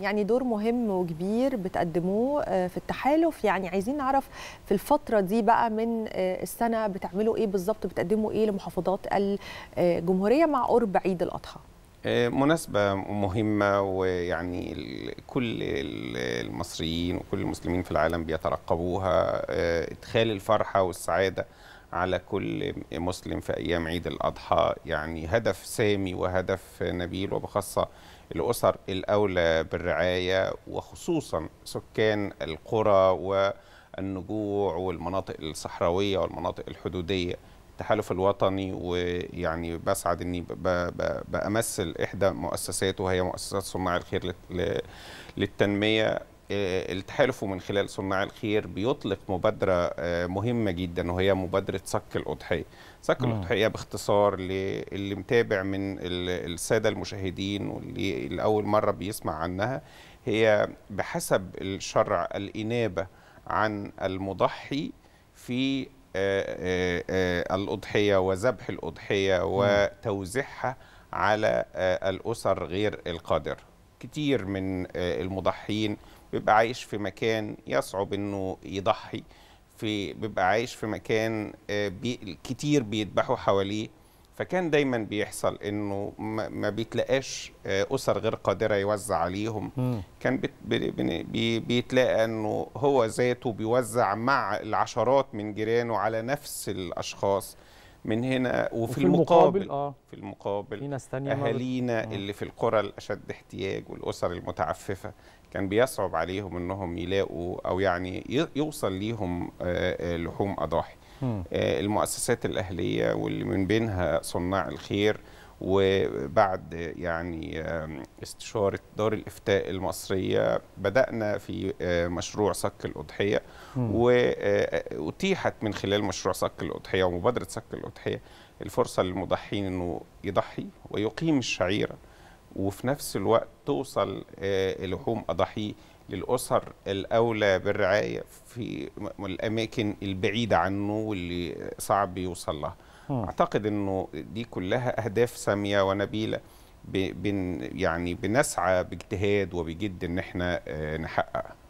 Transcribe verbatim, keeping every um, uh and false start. يعني دور مهم وكبير بتقدموه في التحالف، يعني عايزين نعرف في الفترة دي بقى من السنة بتعملوا ايه بالظبط، بتقدموا ايه لمحافظات الجمهورية مع قرب عيد الأضحى؟ مناسبة مهمة، ويعني كل المصريين وكل المسلمين في العالم بيترقبوها، إدخال الفرحة والسعادة على كل مسلم في أيام عيد الأضحى، يعني هدف سامي وهدف نبيل، وبخاصة الأسر الأولى بالرعاية وخصوصا سكان القرى والنجوع والمناطق الصحراوية والمناطق الحدودية. التحالف الوطني، ويعني بسعد اني بأمثل إحدى مؤسساته وهي مؤسسة صناع الخير للتنمية. التحالف من خلال صناع الخير بيطلق مبادرة مهمة جدا وهي مبادرة صك الأضحية. صك الأضحية باختصار اللي متابع من السادة المشاهدين واللي الأول مرة بيسمع عنها، هي بحسب الشرع الإنابة عن المضحي في الأضحية وذبح الأضحية وتوزيعها على الأسر غير القادرة. كتير من المضحيين بيبقى عايش في مكان يصعب انه يضحي، في بيبقى عايش في مكان بي كتير بيذبحوا حواليه، فكان دايما بيحصل انه ما بيتلاقاش اسر غير قادره يوزع عليهم. م. كان بي بيتلاقى انه هو ذاته بيوزع مع العشرات من جيرانه على نفس الاشخاص من هنا، وفي, وفي المقابل, المقابل آه. في المقابل اهالينا آه. اللي في القرى الاشد احتياج والاسر المتعففه كان بيصعب عليهم انهم يلاقوا او يعني يوصل ليهم لحوم اضاحي. المؤسسات الاهليه واللي من بينها صناع الخير، وبعد يعني استشاره دار الافتاء المصريه بدانا في مشروع صك الاضحيه، واتيحت من خلال مشروع صك الاضحيه ومبادره صك الاضحيه الفرصه للمضحين انه يضحي ويقيم الشعيره، وفي نفس الوقت توصل لحوم أضاحي للأسر الأولى بالرعاية في الأماكن البعيدة عنه واللي صعب يوصل لها. أعتقد أنه دي كلها أهداف سامية ونبيلة يعني بنسعى باجتهاد وبجد أن احنا نحققها.